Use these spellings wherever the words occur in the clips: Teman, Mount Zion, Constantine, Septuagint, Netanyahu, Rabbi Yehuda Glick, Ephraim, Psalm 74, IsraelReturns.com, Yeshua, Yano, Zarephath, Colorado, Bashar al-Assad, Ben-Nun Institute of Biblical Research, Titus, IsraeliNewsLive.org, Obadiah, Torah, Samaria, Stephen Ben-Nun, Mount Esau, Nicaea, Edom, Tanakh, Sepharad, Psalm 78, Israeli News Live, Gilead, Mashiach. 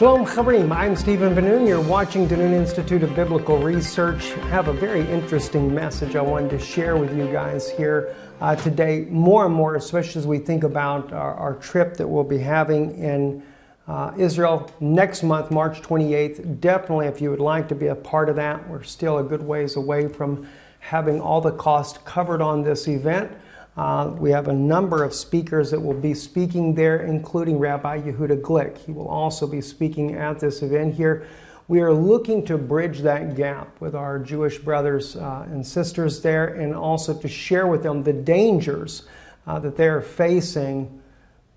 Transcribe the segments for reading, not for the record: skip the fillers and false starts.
Shalom Chaverim, I'm Stephen Ben-Nun. You're watching Ben-Nun Institute of Biblical Research. I have a very interesting message I wanted to share with you guys here today, more and more, especially as we think about our trip that we'll be having in Israel next month, March 28th. Definitely, if you would like to be a part of that, we're still a good ways away from having all the cost covered on this event. We have a number of speakers that will be speaking there, including Rabbi Yehuda Glick. He will also be speaking at this event here. We are looking to bridge that gap with our Jewish brothers and sisters there, and also to share with them the dangers that they are facing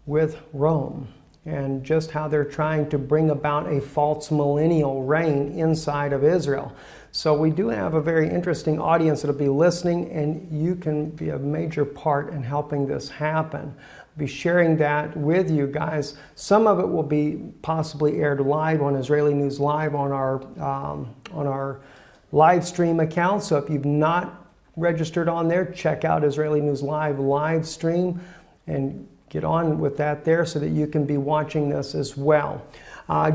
with Rome, and just how they're trying to bring about a false millennial reign inside of Israel. So we do have a very interesting audience that'll be listening, and you can be a major part in helping this happen. I'll be sharing that with you guys. Some of it will be possibly aired live on Israeli News Live on our live stream account. So if you've not registered on there, check out Israeli News Live live stream and get on with that there so that you can be watching this as well.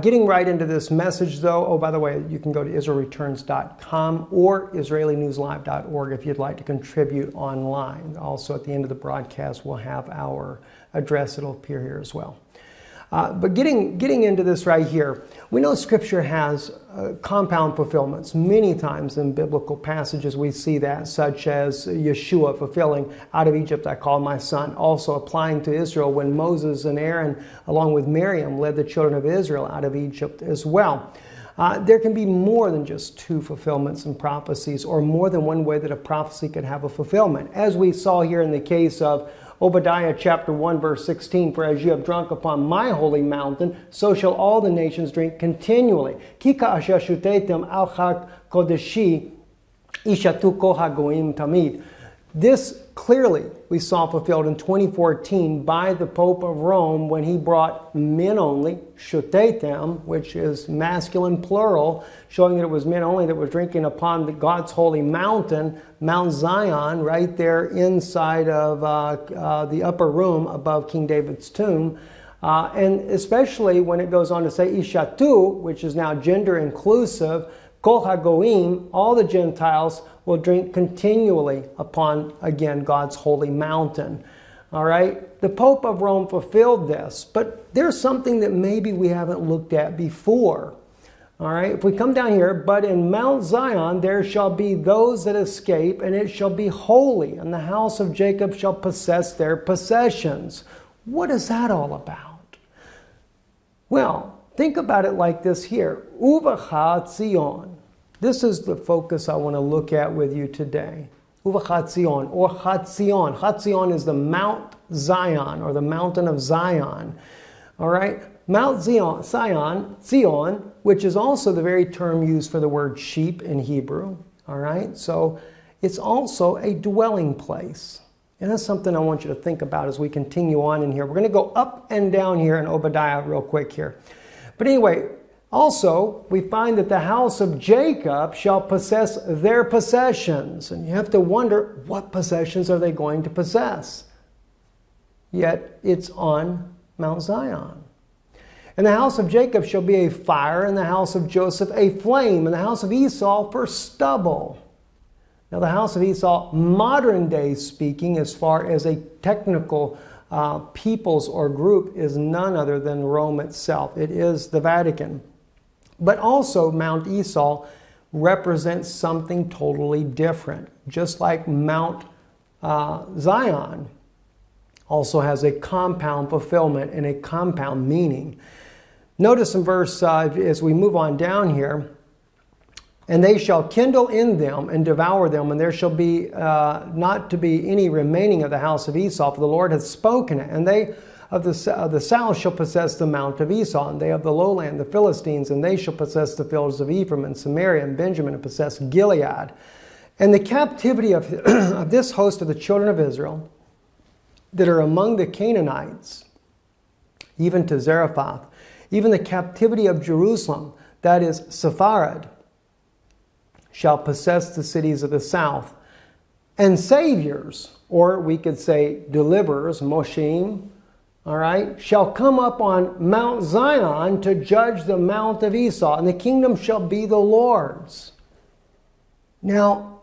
Getting right into this message, though, oh, by the way, you can go to IsraelReturns.com or IsraeliNewsLive.org if you'd like to contribute online. Also, at the end of the broadcast, we'll have our address. It'll appear here as well. But getting into this right here, we know Scripture has compound fulfillments. Many times in biblical passages we see that, such as Yeshua fulfilling, out of Egypt I called my son, also applying to Israel when Moses and Aaron, along with Miriam, led the children of Israel out of Egypt as well. There can be more than just two fulfillments in prophecies, or more than one way that a prophecy could have a fulfillment, as we saw here in the case of Obadiah chapter 1 verse 16, for as you have drunk upon my holy mountain, so shall all the nations drink continually. This clearly we saw fulfilled in 2014 by the Pope of Rome when he brought men only, shutetem, which is masculine plural, showing that it was men only that were drinking upon the God's holy mountain, Mount Zion, right there inside of the upper room above King David's tomb. And especially when it goes on to say ishatu, which is now gender inclusive, kol hagoim, all the Gentiles will drink continually upon, again, God's holy mountain. All right? The Pope of Rome fulfilled this, but there's something that maybe we haven't looked at before. All right? If we come down here, but in Mount Zion there shall be those that escape, and it shall be holy, and the house of Jacob shall possess their possessions. What is that all about? Well, think about it like this here. Uvacha Tzion. This is the focus I want to look at with you today. Uvacha Tzion, or Hatzion. Hatzion is the Mount Zion, or the mountain of Zion. All right? Mount Zion, Zion, which is also the very term used for the word sheep in Hebrew. All right? So it's also a dwelling place. And that's something I want you to think about as we continue on in here. We're going to go up and down here in Obadiah real quick here. But anyway, also, we find that the house of Jacob shall possess their possessions. And you have to wonder, what possessions are they going to possess? Yet, it's on Mount Zion. And the house of Jacob shall be a fire, and the house of Joseph a flame, and the house of Esau for stubble. Now, the house of Esau, modern day speaking, as far as a technical peoples or group, is none other than Rome itself. It is the Vatican. But also, Mount Esau represents something totally different, just like Mount Zion also has a compound fulfillment and a compound meaning. Notice in verse, as we move on down here, and they shall kindle in them and devour them, and there shall be not to be any remaining of the house of Esau, for the Lord hath spoken it. And they of the south shall possess the mount of Esau, and they of the lowland, the Philistines, and they shall possess the fields of Ephraim and Samaria and Benjamin, and possess Gilead. And the captivity of, of this host of the children of Israel that are among the Canaanites, even to Zarephath, even the captivity of Jerusalem, that is Sepharad, shall possess the cities of the south. And saviors, or we could say deliverers, Mosheim, all right, shall come up on Mount Zion to judge the Mount of Esau, and the kingdom shall be the Lord's. Now,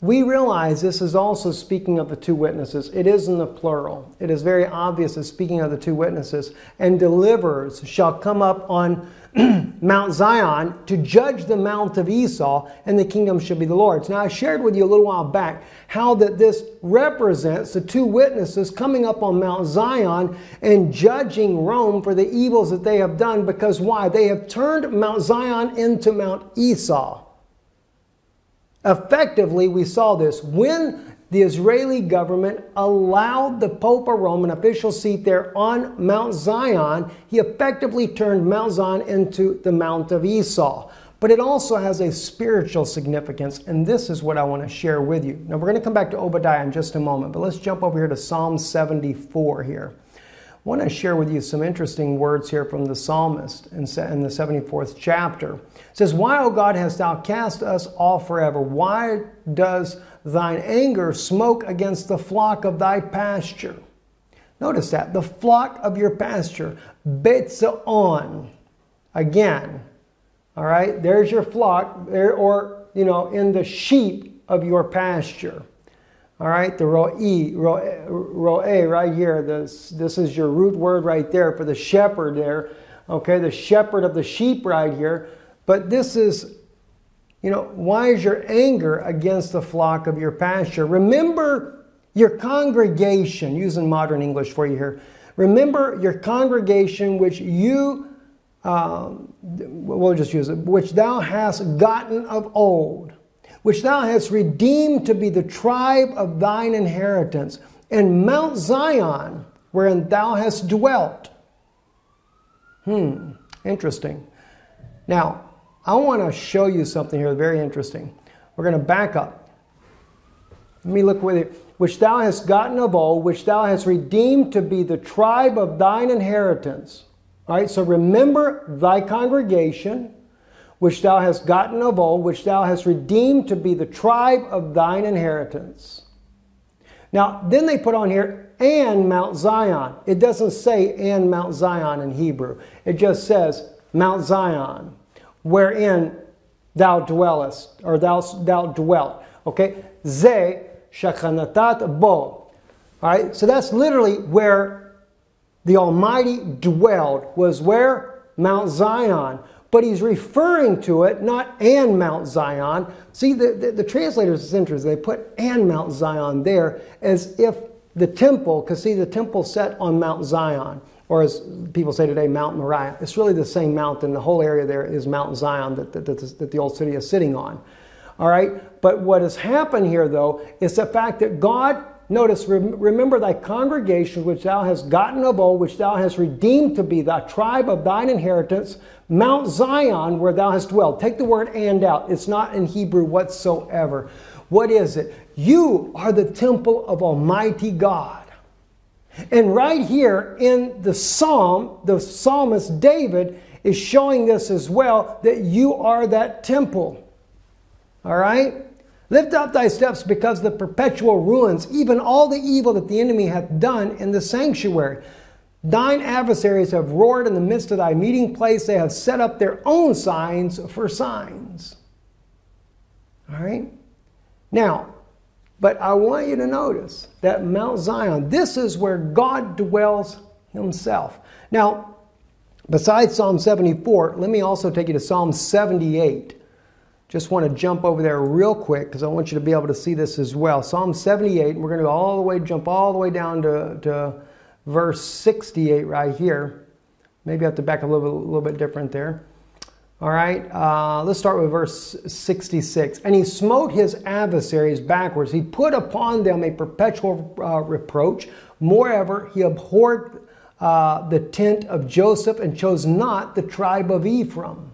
we realize this is also speaking of the two witnesses. It is in the plural. It is very obvious it's speaking of the two witnesses. And deliverers shall come up on Mount Zion to judge the Mount of Esau, and the kingdom shall be the Lord's. Now, I shared with you a little while back how that this represents the two witnesses coming up on Mount Zion and judging Rome for the evils that they have done, because why? They have turned Mount Zion into Mount Esau. Effectively, we saw this when the Israeli government allowed the Pope of Rome an official seat there on Mount Zion. He effectively turned Mount Zion into the Mount of Esau. But it also has a spiritual significance, and this is what I want to share with you. Now, we're going to come back to Obadiah in just a moment, but let's jump over here to Psalm 74 here. I want to share with you some interesting words here from the psalmist in the 74th chapter. It says, "Why, O God, hast thou cast us off forever? Why does thine anger smoke against the flock of thy pasture?" Notice that, the flock of your pasture, Betzaon. Again, all right, there's your flock, or, you know, in the sheep of your pasture. All right, the roe right here, this is your root word right there for the shepherd there. Okay, the shepherd of the sheep right here. But this is, you know, why is your anger against the flock of your pasture? Remember your congregation, using modern English for you here. Remember your congregation which you, we'll just use it, which thou hast gotten of old, which thou hast redeemed to be the tribe of thine inheritance, and Mount Zion, wherein thou hast dwelt. Interesting. Now, I want to show you something here very interesting. We're going to back up. Let me look with it. Which thou hast gotten of old, which thou hast redeemed to be the tribe of thine inheritance. All right, so remember thy congregation, which thou hast gotten of old, which thou hast redeemed to be the tribe of thine inheritance. Now, then they put on here, and Mount Zion. It doesn't say, and Mount Zion in Hebrew. It just says, Mount Zion, wherein thou dwellest, or thou dwelt. Okay? Ze shachanatat bo. All right? So that's literally where the Almighty dwelled, was where? Mount Zion. But he's referring to it, not and Mount Zion. See, the translators, it's interesting, they put and Mount Zion there as if the temple, because see, the temple set on Mount Zion, or as people say today, Mount Moriah. It's really the same mountain. The whole area there is Mount Zion that the old city is sitting on. All right? But what has happened here, though, is the fact that God, notice, remember thy congregation, which thou hast gotten of old, which thou hast redeemed to be thy tribe of thine inheritance, Mount Zion, where thou hast dwelled. Take the word and out. It's not in Hebrew whatsoever. What is it? You are the temple of Almighty God. And right here in the psalm, the psalmist David is showing this as well, that you are that temple. All right? Lift up thy steps because of the perpetual ruins, even all the evil that the enemy hath done in the sanctuary. Thine adversaries have roared in the midst of thy meeting place. They have set up their own signs for signs. All right? Now, but I want you to notice that Mount Zion, this is where God dwells himself. Now, besides Psalm 74, let me also take you to Psalm 78. Just want to jump over there real quick because I want you to be able to see this as well. Psalm 78, and we're going to go all the way, jump all the way down to verse 68 right here. Maybe I have to back up a little bit different there. All right, let's start with verse 66. And he smote his adversaries backwards. He put upon them a perpetual reproach. Moreover, he abhorred the tent of Joseph and chose not the tribe of Ephraim.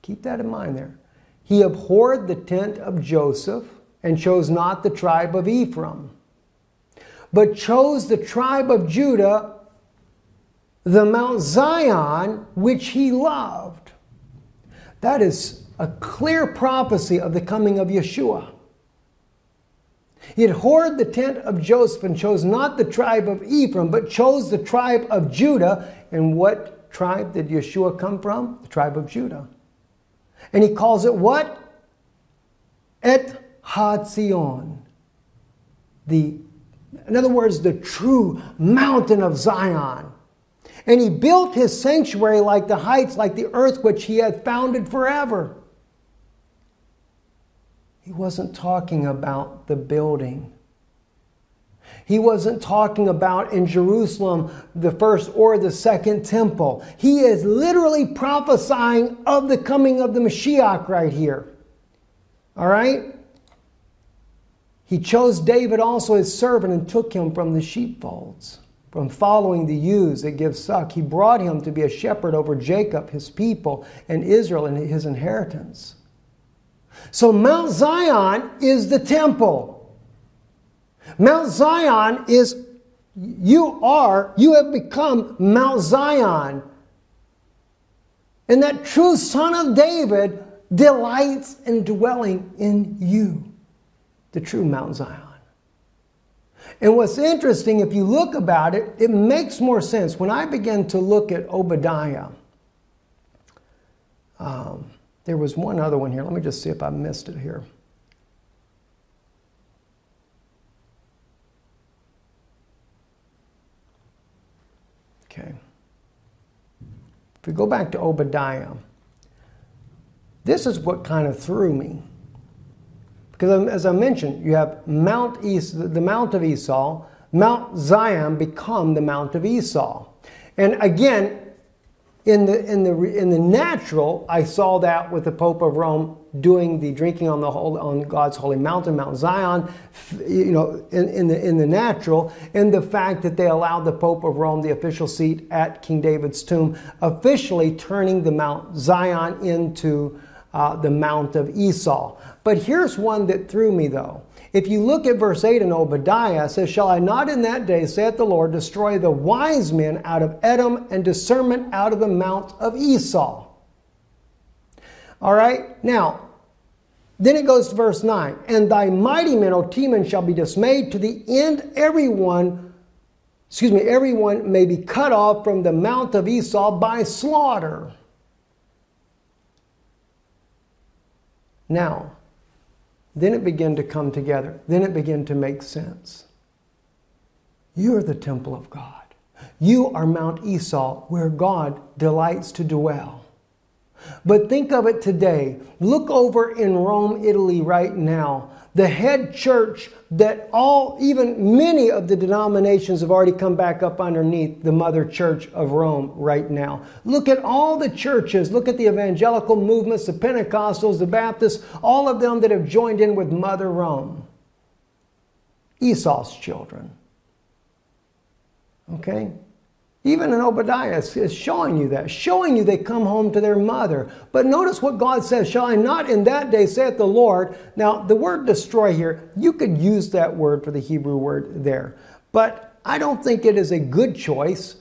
Keep that in mind there. He abhorred the tent of Joseph and chose not the tribe of Ephraim, but chose the tribe of Judah, the Mount Zion, which he loved. That is a clear prophecy of the coming of Yeshua. He had abhorred the tent of Joseph and chose not the tribe of Ephraim, but chose the tribe of Judah. And what tribe did Yeshua come from? The tribe of Judah. And he calls it what? Et HaZion. In other words, the true mountain of Zion. And he built his sanctuary like the heights, like the earth which he had founded forever. He wasn't talking about the building. He wasn't talking about in Jerusalem the first or the second temple. He is literally prophesying of the coming of the Mashiach right here. All right? He chose David also his servant and took him from the sheepfolds, from following the ewes that give suck. He brought him to be a shepherd over Jacob, his people, and Israel, and his inheritance. So Mount Zion is the temple. Mount Zion is, you have become Mount Zion. And that true Son of David delights in dwelling in you, the true Mount Zion. And what's interesting, if you look about it, it makes more sense. When I began to look at Obadiah, there was one other one here. Let me just see if I missed it here. Okay. If we go back to Obadiah, this is what kind of threw me. Because as I mentioned, you have Mount Esau, the Mount of Esau, Mount Zion become the Mount of Esau. And again, in the natural, I saw that with the Pope of Rome doing the drinking on God's holy mountain, Mount Zion, you know, in the natural, and the fact that they allowed the Pope of Rome the official seat at King David's tomb, officially turning the Mount Zion into the Mount of Esau. But here's one that threw me though. If you look at verse 8 in Obadiah, it says, "Shall I not in that day, saith the Lord, destroy the wise men out of Edom and discernment out of the Mount of Esau?" All right, now, then it goes to verse 9. "And thy mighty men, O Teman, shall be dismayed to the end, everyone may be cut off from the Mount of Esau by slaughter." Now, then it began to come together. Then it began to make sense. You are the temple of God. You are Mount Esau, where God delights to dwell. But think of it today. Look over in Rome, Italy right now. The head church that even many of the denominations have already come back up underneath, the mother church of Rome right now. Look at all the churches. Look at the evangelical movements, the Pentecostals, the Baptists, all of them that have joined in with Mother Rome. Esau's children. Okay? Even in Obadiah is showing you that, showing you they come home to their mother. But notice what God says, "Shall I not in that day, saith the Lord." Now, the word destroy here, you could use that word for the Hebrew word there. But I don't think it is a good choice.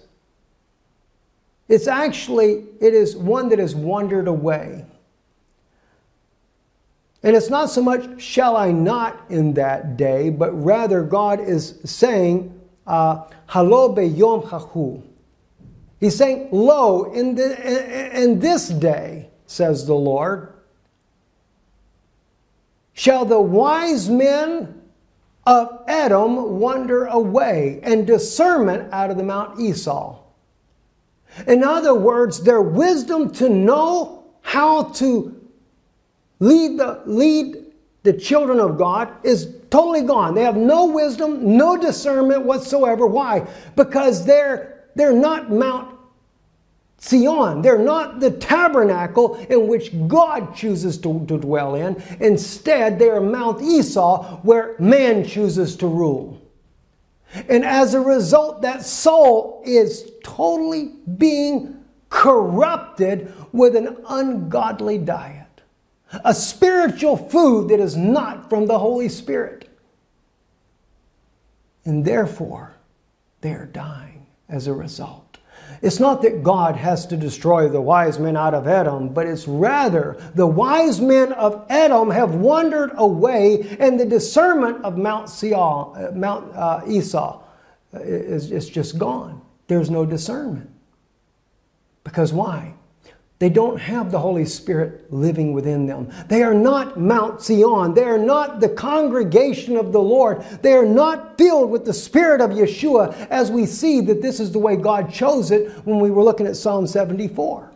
It's actually, it is one that is wandered away. And it's not so much, "Shall I not in that day," but rather God is saying, "Halo beyom hahu." He's saying, "Lo, in this day, says the Lord, shall the wise men of Edom wander away, and discernment out of the Mount Esau." In other words, their wisdom to know how to lead the children of God is totally gone. They have no wisdom, no discernment whatsoever. Why? Because they're not Mount Zion. They're not the tabernacle in which God chooses to dwell in. Instead, they are Mount Esau, where man chooses to rule. And as a result, that soul is totally being corrupted with an ungodly diet. A spiritual food that is not from the Holy Spirit. And therefore, they're dying as a result. It's not that God has to destroy the wise men out of Edom, but it's rather the wise men of Edom have wandered away, and the discernment of Mount Esau is just gone. There's no discernment. Because why? They don't have the Holy Spirit living within them. They are not Mount Zion. They are not the congregation of the Lord. They are not filled with the Spirit of Yeshua, as we see that this is the way God chose it when we were looking at Psalm 74.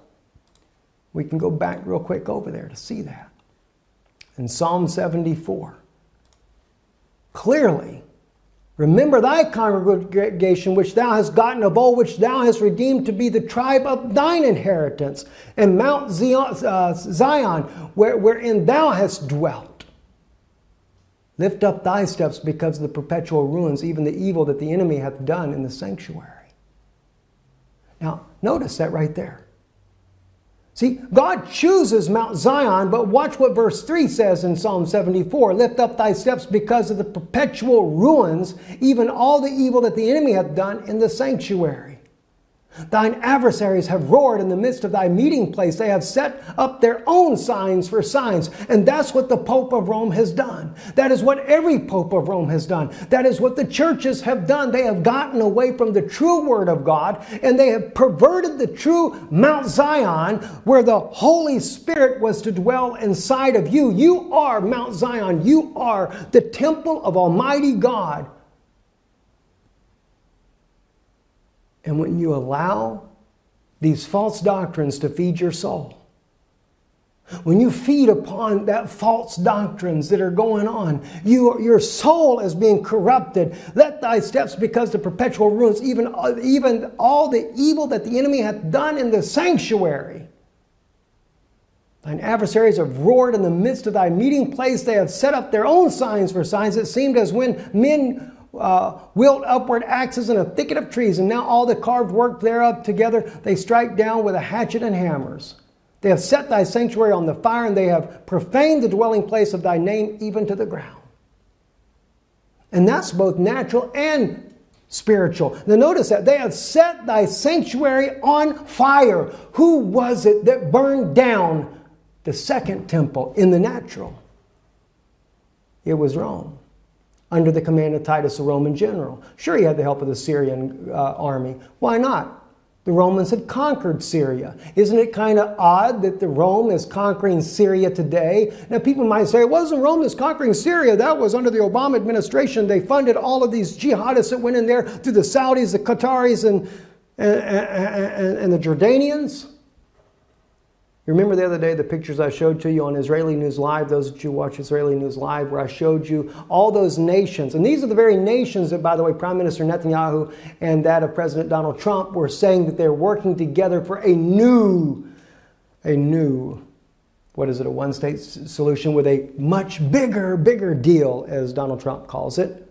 We can go back real quick over there to see that. In Psalm 74, clearly, remember thy congregation which thou hast gotten of old, which thou hast redeemed to be the tribe of thine inheritance, and Mount Zion, wherein thou hast dwelt. Lift up thy steps because of the perpetual ruins, even the evil that the enemy hath done in the sanctuary. Now, notice that right there. See, God chooses Mount Zion, but watch what verse 3 says in Psalm 74. Lift up thy steps because of the perpetual ruins, even all the evil that the enemy hath done in the sanctuary. Thine adversaries have roared in the midst of thy meeting place. They have set up their own signs for signs. And that's what the Pope of Rome has done. That is what every Pope of Rome has done. That is what the churches have done. They have gotten away from the true Word of God, and they have perverted the true Mount Zion, where the Holy Spirit was to dwell inside of you. You are Mount Zion. You are the temple of Almighty God. And when you allow these false doctrines to feed your soul, when you feed upon that false doctrines that are going on, your soul is being corrupted. Let thy steps, because the perpetual ruins, even all the evil that the enemy hath done in the sanctuary. Thine adversaries have roared in the midst of thy meeting place. They have set up their own signs for signs. It seemed as when men wilt upward axes in a thicket of trees, and now all the carved work thereof together they strike down with a hatchet and hammers. They have set thy sanctuary on the fire, and they have profaned the dwelling place of thy name even to the ground. And that's both natural and spiritual. Now notice that they have set thy sanctuary on fire. Who was it that burned down the second temple in the natural? It was Rome. Under the command of Titus, a Roman general. Sure, he had the help of the Syrian army. Why not? The Romans had conquered Syria. Isn't it kind of odd that the Rome is conquering Syria today? Now, people might say, it wasn't Rome that's conquering Syria. That was under the Obama administration. They funded all of these jihadists that went in there through the Saudis, the Qataris, and the Jordanians. You remember the other day the pictures I showed to you on Israeli News Live, those that you watch Israeli News Live, where I showed you all those nations. And these are the very nations that, by the way, Prime Minister Netanyahu and that of President Donald Trump were saying that they're working together for a one-state solution with a much bigger deal, as Donald Trump calls it.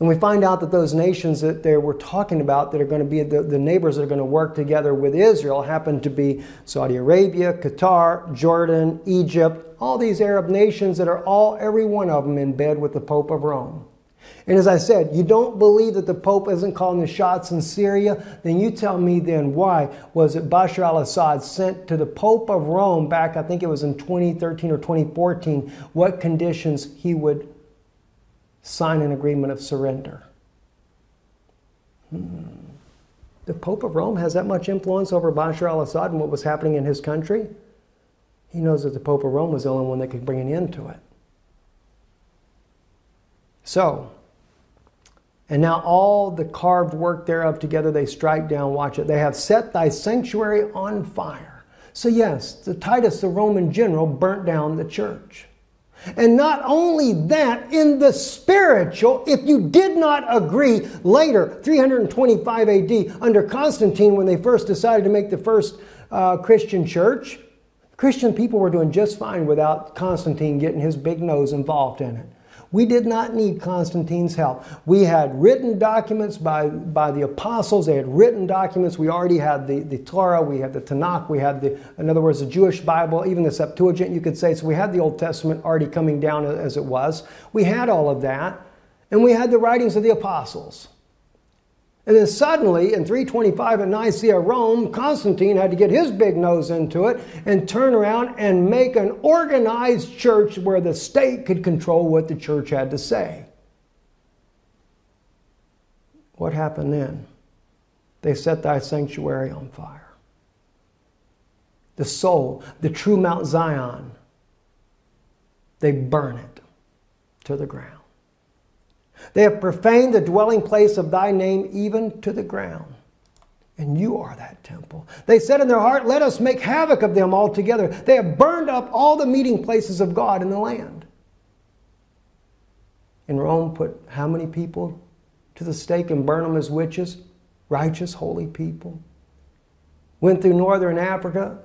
And we find out that those nations that they were talking about that are going to be the neighbors that are going to work together with Israel happen to be Saudi Arabia, Qatar, Jordan, Egypt, all these Arab nations that are every one of them in bed with the Pope of Rome. And as I said, you don't believe that the Pope isn't calling the shots in Syria? Then you tell me then, why was it Bashar al-Assad sent to the Pope of Rome back, I think it was in 2013 or 2014, what conditions he would sign an agreement of surrender? The Pope of Rome has that much influence over Bashar al-Assad and what was happening in his country? He knows that the Pope of Rome was the only one that could bring an end to it. So, and now all the carved work thereof together they strike down, watch it. They have set thy sanctuary on fire. So yes, Titus, the Roman general, burnt down the church. And not only that, in the spiritual, if you did not agree later, 325 AD, under Constantine, when they first decided to make the first Christian church, Christian people were doing just fine without Constantine getting his big nose involved in it. We did not need Constantine's help. We had written documents by the apostles. They had written documents. We already had the Torah. We had the Tanakh. We had in other words, the Jewish Bible, even the Septuagint, you could say. So we had the Old Testament already coming down as it was. We had all of that. And we had the writings of the apostles. And then suddenly, in 325 at Nicaea, Rome, Constantine had to get his big nose into it and turn around and make an organized church where the state could control what the church had to say. What happened then? They set thy sanctuary on fire. The soul, the true Mount Zion, they burn it to the ground. They have profaned the dwelling place of thy name even to the ground. And you are that temple. They said in their heart, let us make havoc of them altogether. They have burned up all the meeting places of God in the land. And Rome put how many people to the stake and burned them as witches? Righteous, holy people. Went through northern Africa,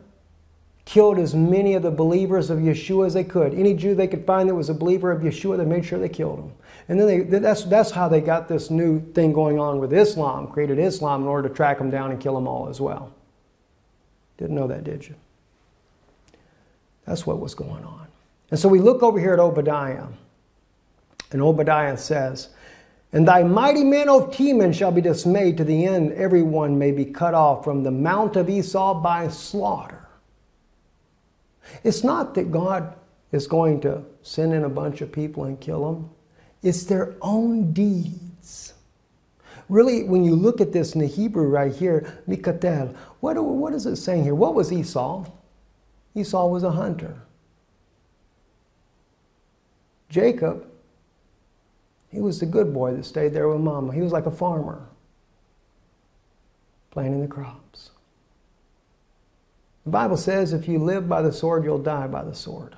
killed as many of the believers of Yeshua as they could. Any Jew they could find that was a believer of Yeshua, they made sure they killed him. And then that's how they got this new thing going on with Islam, created Islam in order to track them down and kill them all as well. Didn't know that, did you? That's what was going on. And so we look over here at Obadiah. And Obadiah says, and thy mighty men, O Teman, shall be dismayed to the end. Everyone may be cut off from the mount of Esau by slaughter. It's not that God is going to send in a bunch of people and kill them. It's their own deeds. Really, when you look at this in the Hebrew right here, mikatel, what is it saying here? What was Esau? Esau was a hunter. Jacob, he was the good boy that stayed there with mama. He was like a farmer, planting the crops. The Bible says, if you live by the sword, you'll die by the sword.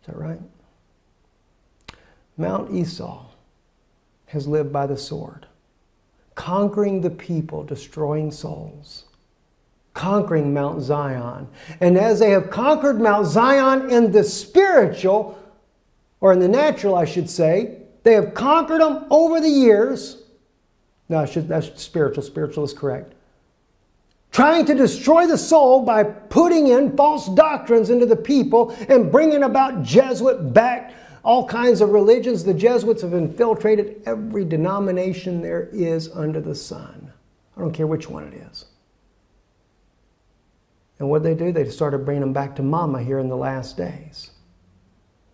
Is that right? Mount Esau has lived by the sword, conquering the people, destroying souls, conquering Mount Zion. And as they have conquered Mount Zion in the spiritual, or in the natural, I should say, they have conquered them over the years. No, that's spiritual. Spiritual is correct. Trying to destroy the soul by putting in false doctrines into the people and bringing about Jesuit-backed all kinds of religions. The Jesuits have infiltrated every denomination there is under the sun. I don't care which one it is. And what they do? They started bringing them back to mama here in the last days.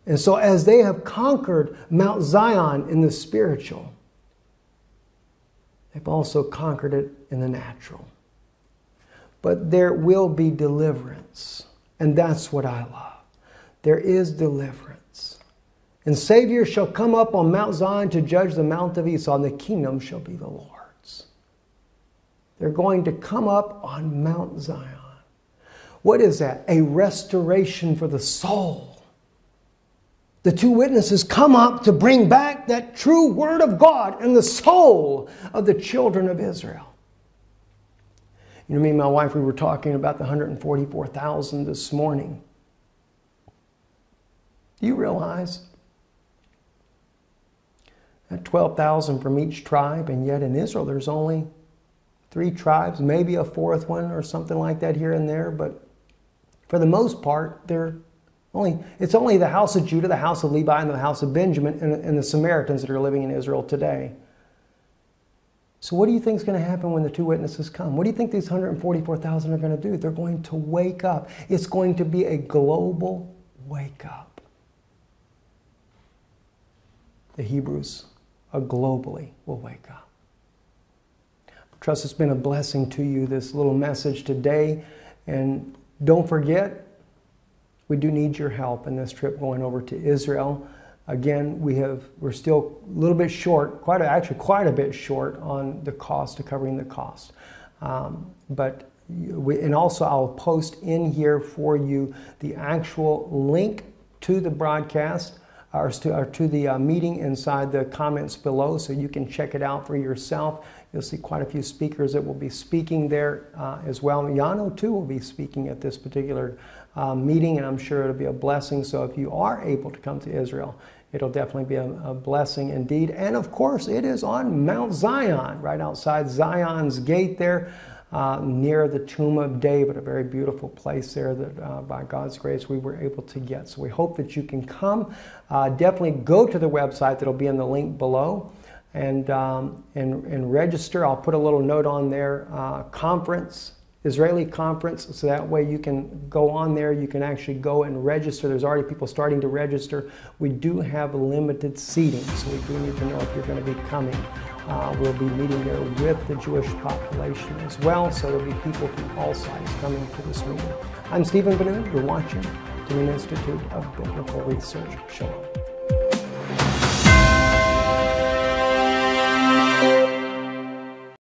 And so as they have conquered Mount Zion in the spiritual, they've also conquered it in the natural. But there will be deliverance. And that's what I love. There is deliverance. And Savior shall come up on Mount Zion to judge the mount of Esau, and the kingdom shall be the Lord's. They're going to come up on Mount Zion. What is that? A restoration for the soul. The two witnesses come up to bring back that true word of God and the soul of the children of Israel. You know, me and my wife, we were talking about the 144,000 this morning. Do you realize that 12,000 from each tribe, and yet in Israel there's only 3 tribes, maybe a 4th one or something like that here and there, but for the most part, it's only the house of Judah, the house of Levi, and the house of Benjamin, and the Samaritans that are living in Israel today. So what do you think is going to happen when the two witnesses come? What do you think these 144,000 are going to do? They're going to wake up. It's going to be a global wake up. The Hebrews globally will wake up. I trust it's been a blessing to you, this little message today. And don't forget, we do need your help in this trip going over to Israel. Again, we're still a little bit short, actually quite a bit short on the cost, to covering the cost. And also I'll post in here for you the actual link to the broadcast, or to the meeting inside the comments below, so you can check it out for yourself. You'll see quite a few speakers that will be speaking there as well. Yano, too, will be speaking at this particular meeting, and I'm sure it'll be a blessing. So if you are able to come to Israel, it'll definitely be a blessing indeed. And of course, it is on Mount Zion, right outside Zion's gate there, near the tomb of David, a very beautiful place there that by God's grace we were able to get. So we hope that you can come. Definitely go to the website that'll be in the link below. and register. I'll put a little note on their conference, Israeli conference, so that way you can go on there. You can actually go and register. There's already people starting to register. We do have limited seating, so we do need to know if you're going to be coming. We'll be meeting there with the Jewish population as well, so there'll be people from all sides coming to this meeting. I'm Stephen Ben-Nun. You're watching the Ben-Nun Institute of Biblical Research. Shalom.